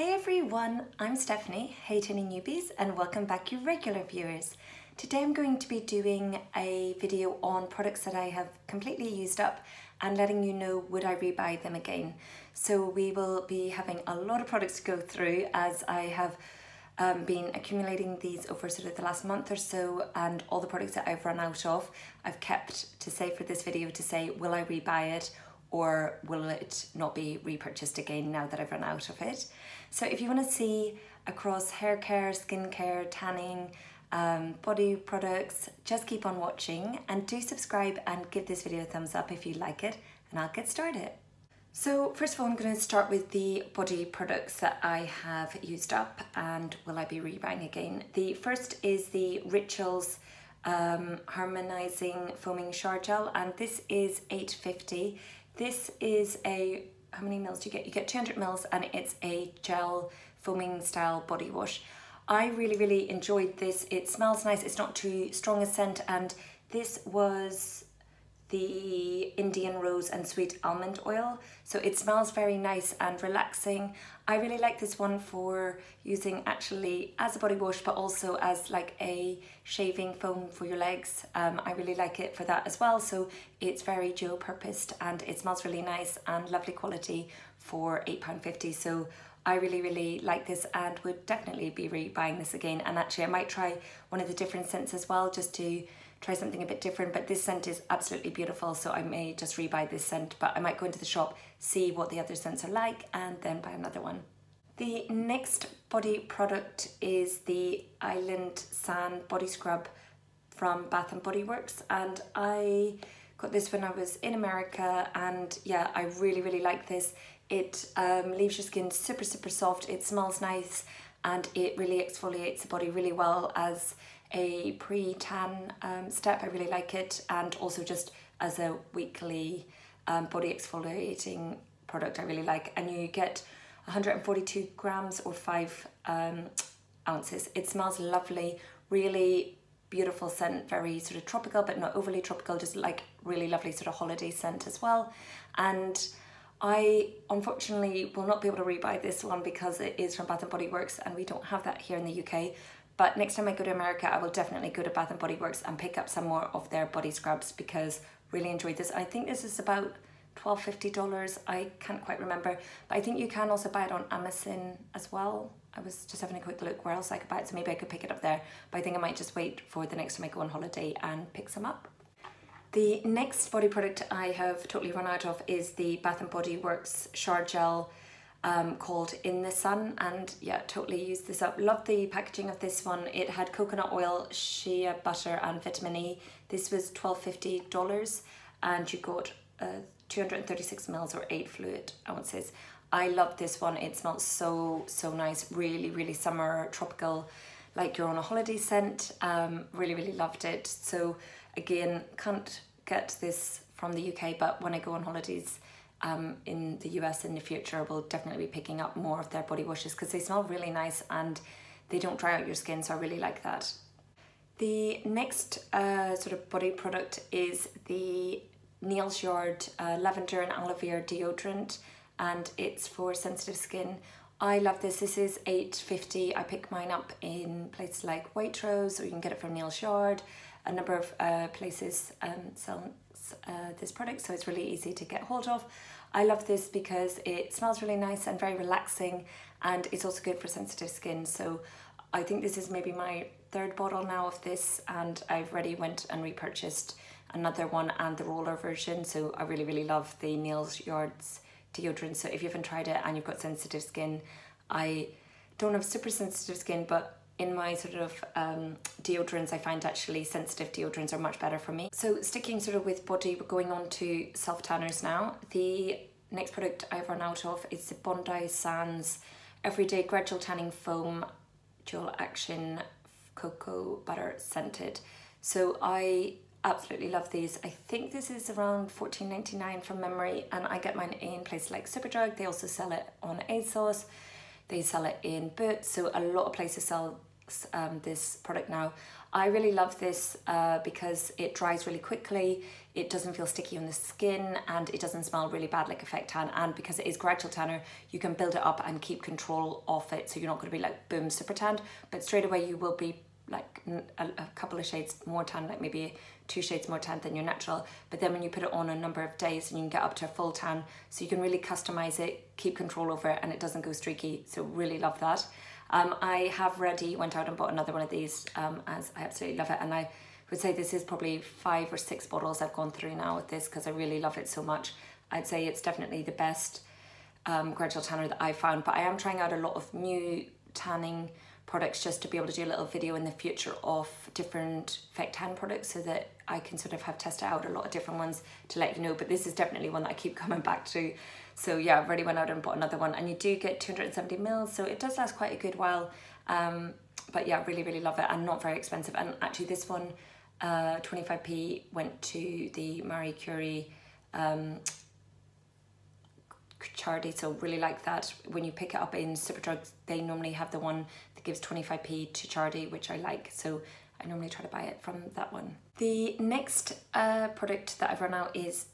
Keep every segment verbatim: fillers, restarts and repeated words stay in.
Hey everyone, I'm Stephanie, hey to any newbies and welcome back you regular viewers. Today I'm going to be doing a video on products that I have completely used up and letting you know would I rebuy them again. So we will be having a lot of products to go through as I have um, been accumulating these over sort of the last month or so, and all the products that I've run out of I've kept to save for this video to say will I rebuy it or will it not be repurchased again now that I've run out of it. So if you want to see across hair care, skin care, tanning, um, body products, just keep on watching and do subscribe and give this video a thumbs up if you like it, and I'll get started. So first of all, I'm going to start with the body products that I have used up and will I be rebuying again. The first is the Rituals um, Harmonizing Foaming Shower Gel, and this is eight fifty. This is a, how many mils do you get? You get two hundred mils, and it's a gel foaming style body wash. I really, really enjoyed this. It smells nice, it's not too strong a scent, and this was the Indian Rose and Sweet Almond Oil. So it smells very nice and relaxing. I really like this one for using actually as a body wash, but also as like a shaving foam for your legs. Um, I really like it for that as well. So it's very dual purposed and it smells really nice and lovely quality for eight pounds fifty. So I really, really like this and would definitely be rebuying this again. And actually I might try one of the different scents as well, just to try something a bit different, but this scent is absolutely beautiful, so I may just rebuy this scent, but I might go into the shop, see what the other scents are like, and then buy another one. The next body product is the Island Sand Body Scrub from Bath and Body Works, and I got this when I was in America, and yeah, I really, really like this. It um, leaves your skin super, super soft, it smells nice, and it really exfoliates the body really well as a pre-tan um, step. I really like it, and also just as a weekly um, body exfoliating product I really like, and you get one hundred forty-two grams or five um, ounces. It smells lovely, really beautiful scent, very sort of tropical but not overly tropical, just like really lovely sort of holiday scent as well. And I unfortunately will not be able to rebuy this one because it is from Bath and Body Works and we don't have that here in the U K. But next time I go to America, I will definitely go to Bath and Body Works and pick up some more of their body scrubs because really enjoyed this. I think this is about twelve fifty. I can't quite remember, but I think you can also buy it on Amazon as well. I was just having a quick look where else I could buy it, so maybe I could pick it up there. But I think I might just wait for the next time I go on holiday and pick some up. The next body product I have totally run out of is the Bath and Body Works Shower Gel Um, called In the Sun, and yeah, totally used this up. Love the packaging of this one. It had coconut oil, shea butter and vitamin E. This was twelve fifty, and you got uh, two hundred thirty-six mils or eight fluid ounces. I love this one. It smells so, so nice, really, really summer tropical, like you're on a holiday scent. Um, really, really loved it. So again, can't get this from the U K, but when I go on holidays Um, in the U S in the future, we'll definitely be picking up more of their body washes because they smell really nice and they don't dry out your skin, so I really like that. The next uh, sort of body product is the Neal's Yard uh, Lavender and Aloe Vera Deodorant, and it's for sensitive skin. I love this. This is eight fifty. I pick mine up in places like Waitrose, or you can get it from Neal's Yard. A number of uh, places um, sell Uh, this product, so it's really easy to get hold of. I love this because it smells really nice and very relaxing, and it's also good for sensitive skin. So I think this is maybe my third bottle now of this, and I've already went and repurchased another one and the roller version. So I really, really love the Neal's Yard's deodorant. So if you haven't tried it and you've got sensitive skin, I don't have super sensitive skin, but in my sort of um, deodorants, I find actually sensitive deodorants are much better for me. So sticking sort of with body, we're going on to self-tanners now. The next product I've run out of is the Bondi Sands Everyday Gradual Tanning Foam Dual Action Cocoa Butter Scented. So I absolutely love these. I think this is around fourteen ninety-nine from memory, and I get mine in places like Superdrug. They also sell it on ASOS. They sell it in Boots, so a lot of places sell um, this product now. I really love this uh, because it dries really quickly, it doesn't feel sticky on the skin, and it doesn't smell really bad like Effect Tan. And because it is gradual tanner, you can build it up and keep control of it, so you're not going to be like boom super tanned, but straight away you will be like a, a couple of shades more tan, like maybe two shades more tan than your natural. But then when you put it on a number of days, and you can get up to a full tan, so you can really customize it, keep control over it, and it doesn't go streaky. So really love that. Um, I have already went out and bought another one of these, um, as I absolutely love it. And I would say this is probably five or six bottles I've gone through now with this because I really love it so much. I'd say it's definitely the best um, gradual tanner that I've found, but I am trying out a lot of new tanning products just to be able to do a little video in the future of different Effect Tan products so that I can sort of have tested out a lot of different ones to let you know. But this is definitely one that I keep coming back to. So yeah, I already went out and bought another one, and you do get two hundred seventy mils, so it does last quite a good while. Um, but yeah, really, really love it, and not very expensive. And actually this one, uh, twenty-five p, went to the Marie Curie um, charity, so really like that. When you pick it up in Superdrug, they normally have the one that gives twenty-five p to charity, which I like, so I normally try to buy it from that one. The next uh, product that I've run out is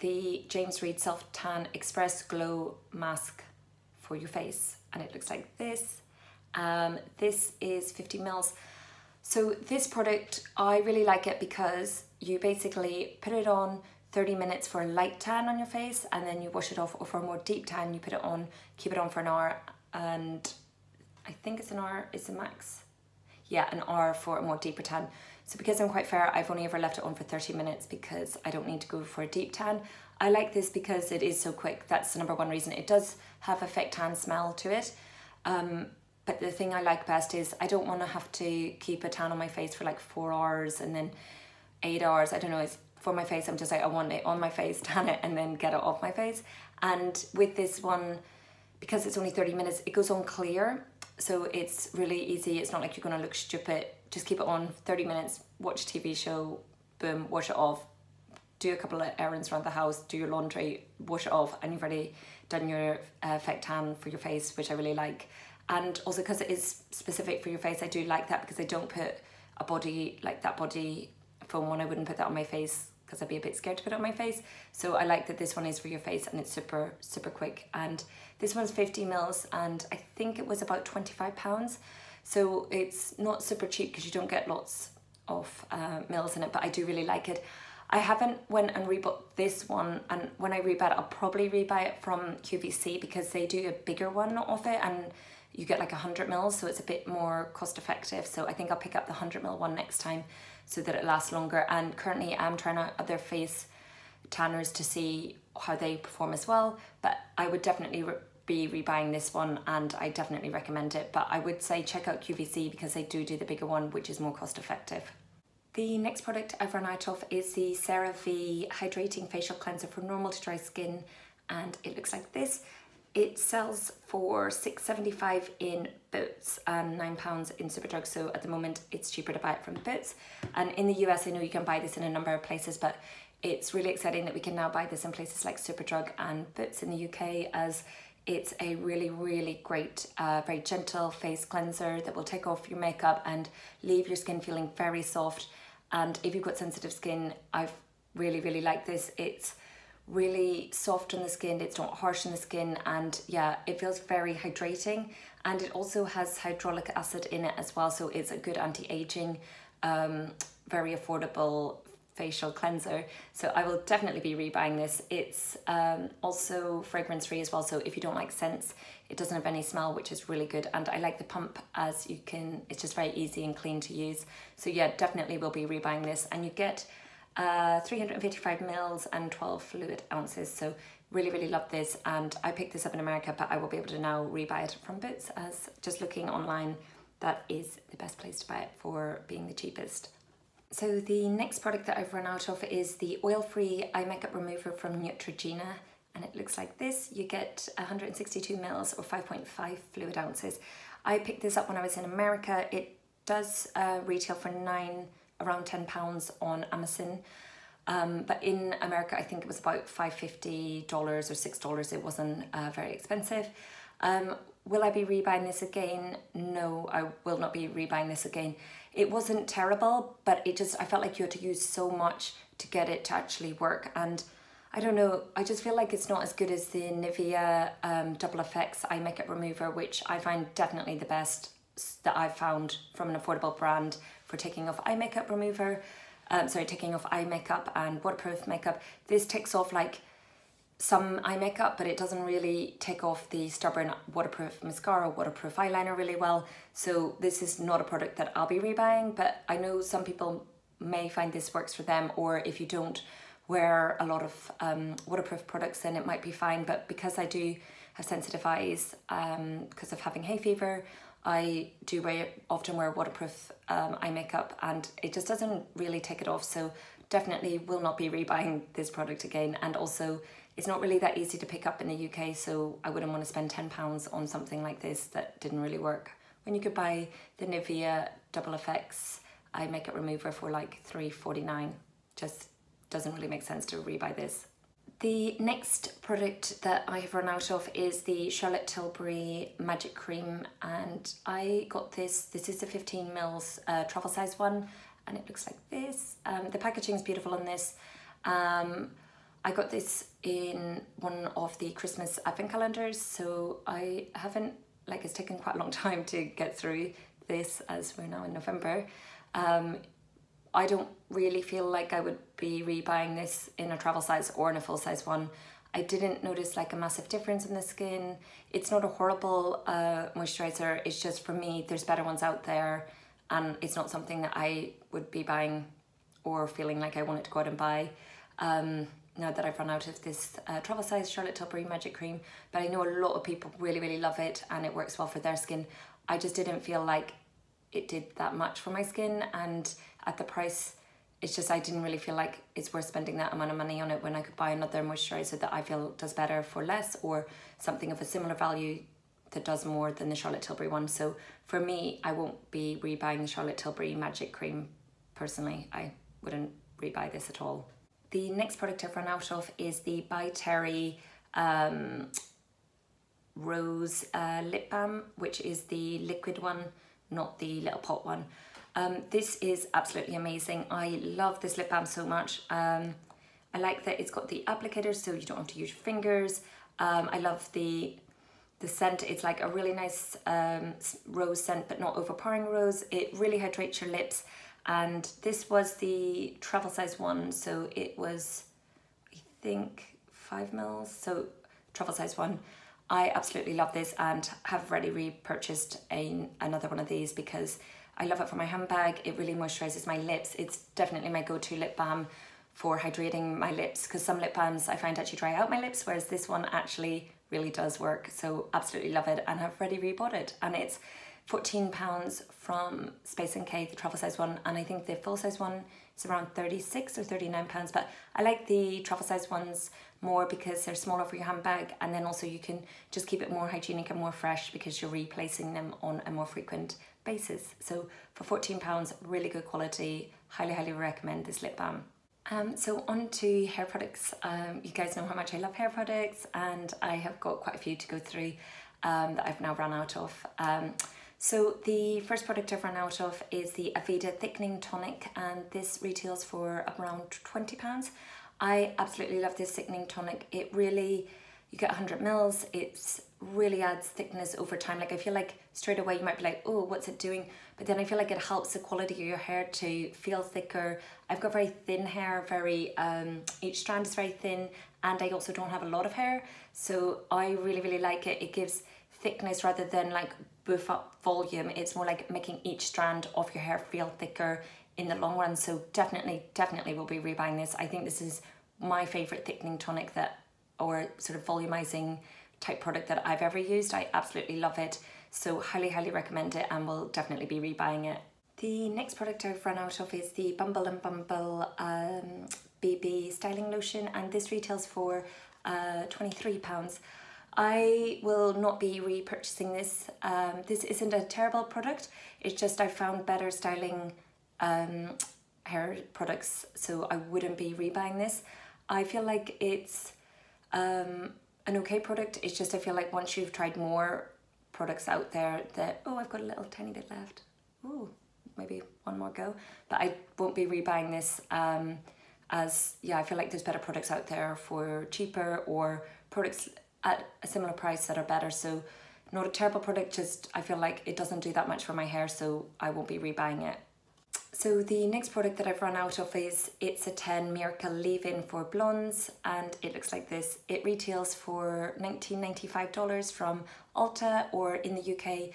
the James Reed Self Tan Express Glow Mask for your face, and it looks like this. Um, this is fifty mils. So this product, I really like it because you basically put it on thirty minutes for a light tan on your face, and then you wash it off, or for a more deep tan you put it on, keep it on for an hour, and I think it's an hour, it's a max. Yeah, an hour for a more deeper tan. So because I'm quite fair, I've only ever left it on for thirty minutes because I don't need to go for a deep tan. I like this because it is so quick. That's the number one reason. It does have Effect Tan smell to it. Um, but the thing I like best is I don't want to have to keep a tan on my face for like four hours and then eight hours. I don't know, it's for my face. I'm just like, I want it on my face, tan it, and then get it off my face. And with this one, because it's only thirty minutes, it goes on clear. So it's really easy. It's not like you're going to look stupid. Just keep it on thirty minutes, watch a T V show, boom, wash it off, do a couple of errands around the house, do your laundry, wash it off, and you've already done your Effect Tan for your face, which I really like. And also because it is specific for your face, I do like that because I don't put a body, like that body foam one, I wouldn't put that on my face because I'd be a bit scared to put it on my face. So I like that this one is for your face, and it's super, super quick. And this one's fifty mils, and I think it was about twenty-five pounds. So it's not super cheap because you don't get lots of uh, mils in it, but I do really like it. I haven't went and rebought this one, and when I rebuy it, I'll probably rebuy it from Q V C because they do a bigger one of it, and you get like one hundred mils, so it's a bit more cost effective. So I think I'll pick up the one hundred mil one next time so that it lasts longer. And currently I'm trying out other face tanners to see how they perform as well, but I would definitely be rebuying this one, and I definitely recommend it. But I would say check out Q V C because they do do the bigger one, which is more cost effective. The next product I've run out of is the CeraVe Hydrating Facial Cleanser for normal to dry skin, and it looks like this. It sells for six seventy-five in Boots and nine pounds in Superdrug, so at the moment it's cheaper to buy it from Boots. And in the U S, I know you can buy this in a number of places, but it's really exciting that we can now buy this in places like Superdrug and Boots in the U K, as it's a really, really great, uh, very gentle face cleanser that will take off your makeup and leave your skin feeling very soft. And if you've got sensitive skin, I've really, really liked this. It's really soft on the skin, it's not harsh on the skin, and yeah, it feels very hydrating. And it also has hyaluronic acid in it as well, so it's a good anti-aging, um, very affordable facial cleanser. So I will definitely be rebuying this. It's um, also fragrance free as well, so if you don't like scents, it doesn't have any smell, which is really good. And I like the pump, as you can, it's just very easy and clean to use. So yeah, definitely will be rebuying this. And you get uh, three hundred fifty-five mils and twelve fluid ounces. So really, really love this. And I picked this up in America, but I will be able to now rebuy it from Boots, as just looking online, that is the best place to buy it for being the cheapest. So the next product that I've run out of is the oil-free eye makeup remover from Neutrogena, and it looks like this. You get one hundred sixty-two mils or five point five fluid ounces. I picked this up when I was in America. It does uh, retail for nine, around ten pounds on Amazon, um, but in America I think it was about five fifty dollars or six dollars. It wasn't uh, very expensive. Um, Will I be rebuying this again? No, I will not be rebuying this again. It wasn't terrible, but it just, I felt like you had to use so much to get it to actually work. And I don't know, I just feel like it's not as good as the Nivea um, Double Effects Eye Makeup Remover, which I find definitely the best that I've found from an affordable brand for taking off eye makeup remover, um, sorry, taking off eye makeup and waterproof makeup. This takes off like some eye makeup, but it doesn't really take off the stubborn waterproof mascara, waterproof eyeliner really well. So this is not a product that I'll be rebuying, but I know some people may find this works for them, or if you don't wear a lot of um, waterproof products, then it might be fine. But because I do have sensitive eyes, um, because of having hay fever, I do wear, often wear waterproof um, eye makeup, and it just doesn't really take it off. So definitely will not be rebuying this product again. And also, it's not really that easy to pick up in the U K, so I wouldn't want to spend ten pounds on something like this that didn't really work, when you could buy the Nivea Double Effects Eye Makeup Remover for like three forty-nine. Just doesn't really make sense to rebuy this. The next product that I have run out of is the Charlotte Tilbury Magic Cream, and I got this. This is the fifteen mils uh, travel size one, and it looks like this. Um, the packaging is beautiful on this. Um, I got this in one of the Christmas advent calendars, so I haven't, like, it's taken quite a long time to get through this, as we're now in November. Um, I don't really feel like I would be rebuying this in a travel size or in a full size one. I didn't notice like a massive difference in the skin. It's not a horrible uh, moisturizer, it's just, for me, there's better ones out there, and it's not something that I would be buying or feeling like I wanted to go out and buy. Um, now that I've run out of this uh, travel size Charlotte Tilbury Magic Cream, but I know a lot of people really, really love it, and it works well for their skin. I just didn't feel like it did that much for my skin, and at the price, it's just, I didn't really feel like it's worth spending that amount of money on it when I could buy another moisturizer that I feel does better for less, or something of a similar value that does more than the Charlotte Tilbury one. So for me, I won't be rebuying the Charlotte Tilbury Magic Cream. Personally, I wouldn't rebuy this at all. The next product I've run out of is the By Terry um, Rose uh, Lip Balm, which is the liquid one, not the little pot one. Um, this is absolutely amazing. I love this lip balm so much. Um, I like that it's got the applicator, so you don't have to use your fingers. Um, I love the, the scent. It's like a really nice um, rose scent, but not overpowering rose. It really hydrates your lips. And this was the travel size one, so it was, I think, five mils, so travel size one. I absolutely love this, and have already repurchased a, another one of these because I love it for my handbag. It really moisturizes my lips. It's definitely my go-to lip balm for hydrating my lips, because some lip balms I find actually dry out my lips, whereas this one actually really does work. So absolutely love it, and I've already rebought it. And it's fourteen pounds from Space N K, the travel size one, and I think the full size one is around thirty-six or thirty-nine pounds, but I like the travel size ones more because they're smaller for your handbag, and then also you can just keep it more hygienic and more fresh because you're replacing them on a more frequent basis. So for fourteen pounds, really good quality, highly, highly recommend this lip balm. Um, so on to hair products. Um, you guys know how much I love hair products, and I have got quite a few to go through um, that I've now run out of. Um, So the first product I've run out of is the Aveda Thickening Tonic, and this retails for around twenty pounds. I absolutely love this thickening tonic. It really, you get one hundred mils, it really adds thickness over time. Like, I feel like straight away you might be like, oh, what's it doing? But then I feel like it helps the quality of your hair to feel thicker. I've got very thin hair, very, um, each strand is very thin, and I also don't have a lot of hair. So I really, really like it. It gives thickness rather than like boof up volume. It's more like making each strand of your hair feel thicker in the long run. So definitely, definitely will be rebuying this. I think this is my favorite thickening tonic that, or sort of volumizing type product that I've ever used. I absolutely love it. So highly, highly recommend it, and will definitely be rebuying it. The next product I've run out of is the Bumble and Bumble um, B B Styling Lotion, and this retails for uh, twenty-three pounds. I will not be repurchasing this. Um, this isn't a terrible product, it's just I found better styling um, hair products, so I wouldn't be rebuying this. I feel like it's um, an okay product, it's just I feel like once you've tried more products out there that, oh, I've got a little tiny bit left. Ooh, maybe one more go. But I won't be rebuying this um, as, yeah, I feel like there's better products out there for cheaper, or products at a similar price that are better. So not a terrible product, just I feel like it doesn't do that much for my hair, so I won't be rebuying it. So the next product that I've run out of is It's a ten Miracle Leave-In for Blondes, and it looks like this. It retails for nineteen ninety-five dollars from Ulta, or in the U K,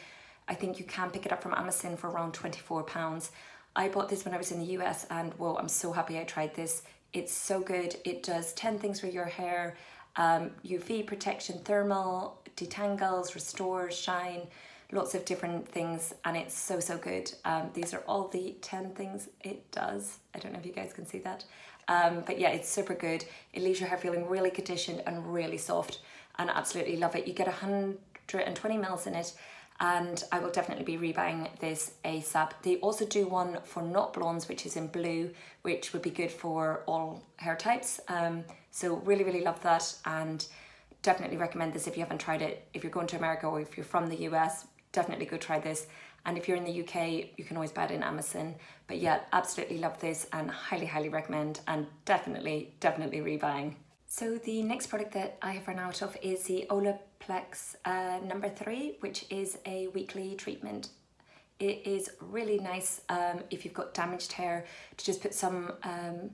I think you can pick it up from Amazon for around twenty-four pounds. I bought this when I was in the U S, and whoa, I'm so happy I tried this. It's so good. It does ten things for your hair. Um, U V protection, thermal, detangles, restores, shine, lots of different things, and it's so, so good. Um, these are all the ten things it does. I don't know if you guys can see that. Um, but yeah, it's super good. It leaves your hair feeling really conditioned and really soft, and I absolutely love it. You get one hundred twenty mils in it, and I will definitely be rebuying this ASAP. They also do one for not blondes, which is in blue, which would be good for all hair types. Um, so really, really love that, and definitely recommend this if you haven't tried it. If you're going to America, or if you're from the U S, definitely go try this. And if you're in the U K, you can always buy it in Amazon. But yeah, absolutely love this and highly, highly recommend, and definitely, definitely rebuying. So the next product that I have run out of is the Olaplex uh, number three, which is a weekly treatment. It is really nice um, if you've got damaged hair, to just put some um,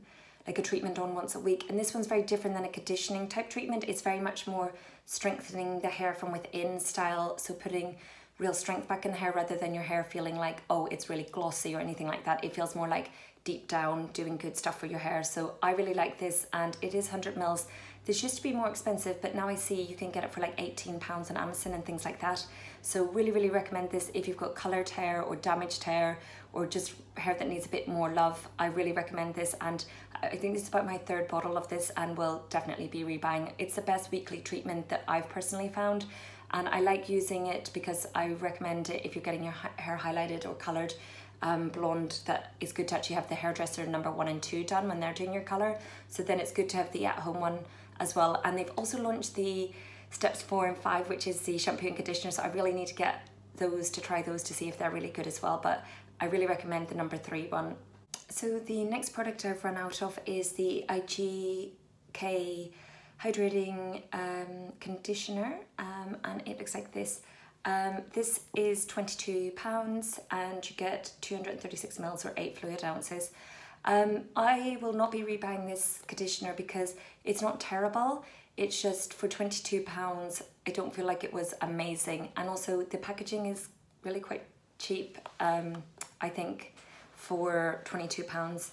like a treatment on once a week. And this one's very different than a conditioning type treatment. It's very much more strengthening the hair from within style. So putting real strength back in the hair, rather than your hair feeling like, oh, it's really glossy or anything like that. It feels more like deep down, doing good stuff for your hair. So I really like this, and it is one hundred mils. This used to be more expensive, but now I see you can get it for like eighteen pounds on Amazon and things like that. So really, really recommend this if you've got colored hair or damaged hair, or just hair that needs a bit more love. I really recommend this, and I think this is about my third bottle of this, and will definitely be rebuying. It's the best weekly treatment that I've personally found, and I like using it because I recommend it if you're getting your hair highlighted or coloured um, blonde, that it's good to actually have the hairdresser number one and two done when they're doing your colour. So then it's good to have the at-home one as well. And they've also launched the steps four and five, which is the shampoo and conditioner. So I really need to get those, to try those, to see if they're really good as well. But I really recommend the number three one. So the next product I've run out of is the I G K hydrating um, conditioner, um, and it looks like this. Um, this is twenty-two pounds, and you get two hundred thirty-six mils, or eight fluid ounces. Um, I will not be rebuying this conditioner because it's not terrible. It's just for twenty-two pounds, I don't feel like it was amazing. And also the packaging is really quite cheap, um, I think, for twenty-two pounds.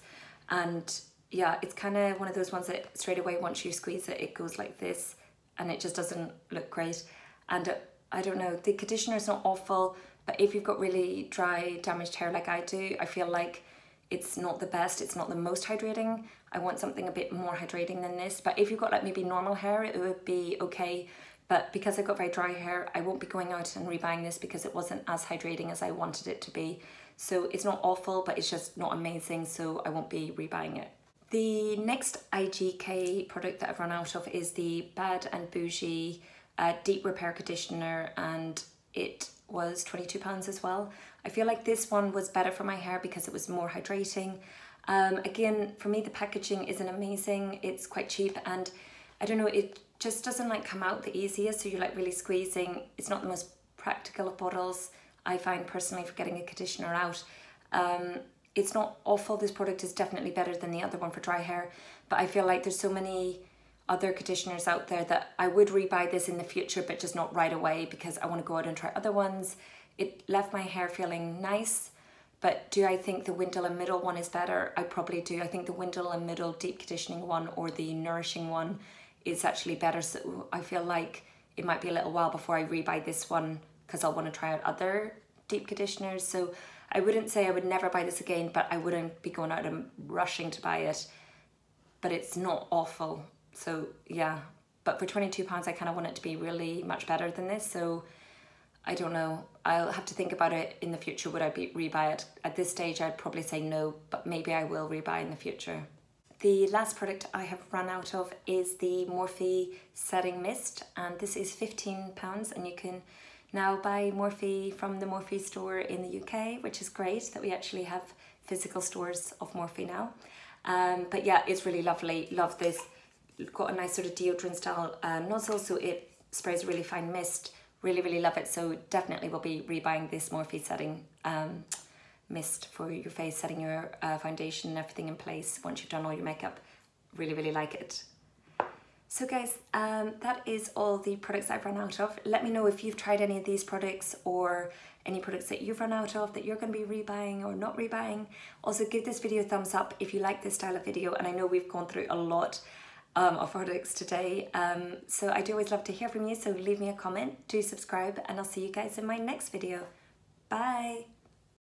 And yeah, it's kind of one of those ones that straight away, once you squeeze it, it goes like this, and it just doesn't look great. And uh, I don't know, the conditioner is not awful, but if you've got really dry, damaged hair like I do, I feel like it's not the best, it's not the most hydrating. I want something a bit more hydrating than this. But if you've got like maybe normal hair, it would be okay. But because I've got very dry hair, I won't be going out and rebuying this because it wasn't as hydrating as I wanted it to be. So it's not awful, but it's just not amazing, so I won't be rebuying it. The next I G K product that I've run out of is the Bad and Bougie uh, Deep Repair Conditioner, and it was twenty-two pounds as well. I feel like this one was better for my hair because it was more hydrating. Um, again, for me, the packaging isn't amazing. It's quite cheap, and I don't know, it just doesn't like come out the easiest, so you're like really squeezing. It's not the most practical of bottles, I find personally, for getting a conditioner out. Um, It's not awful. This product is definitely better than the other one for dry hair, but I feel like there's so many other conditioners out there that I would rebuy this in the future, but just not right away, because I want to go out and try other ones. It left my hair feeling nice, but do I think the Windle and Middle one is better? I probably do. I think the Windle and Middle deep conditioning one, or the nourishing one, is actually better. So I feel like it might be a little while before I rebuy this one, because I'll want to try out other deep conditioners. So I wouldn't say I would never buy this again, but I wouldn't be going out and rushing to buy it. But it's not awful, so yeah. But for twenty-two pounds, I kind of want it to be really much better than this, so I don't know. I'll have to think about it in the future. Would I be rebuy it? At this stage, I'd probably say no, but maybe I will rebuy in the future. The last product I have run out of is the Morphe Setting Mist, and this is fifteen pounds, and you can now by Morphe, from the Morphe store in the U K, which is great that we actually have physical stores of Morphe now. Um, but yeah, it's really lovely. Love this. Got a nice sort of deodorant style uh, nozzle, so it sprays a really fine mist. Really, really love it. So definitely will be rebuying this Morphe setting um, mist for your face, setting your uh, foundation and everything in place once you've done all your makeup. Really, really like it. So guys, um, that is all the products I've run out of. Let me know if you've tried any of these products or any products that you've run out of that you're going to be rebuying or not rebuying. Also, give this video a thumbs up if you like this style of video, and I know we've gone through a lot um, of products today. Um, so I do always love to hear from you, so leave me a comment, do subscribe, and I'll see you guys in my next video. Bye!